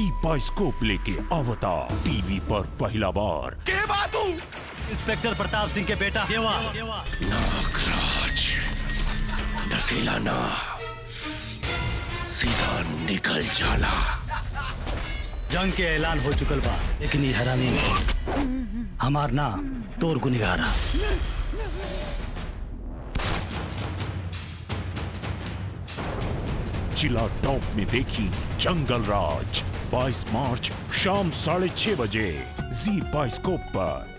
जी bioscope लेके अवतार TV पर पहला बार। के बातू इंस्पेक्टर प्रताप सिंह के बेटा नागराज नसीला ना सीधा निकल जाला। जंग के ऐलान हो चुकल बा लेकिन ये हरानी हमार ना तोर गुनिगारा। जिला टॉप में देखी जंगल राज 22 मार्च शाम 6:30 बजे जी बाइस्कोप पर।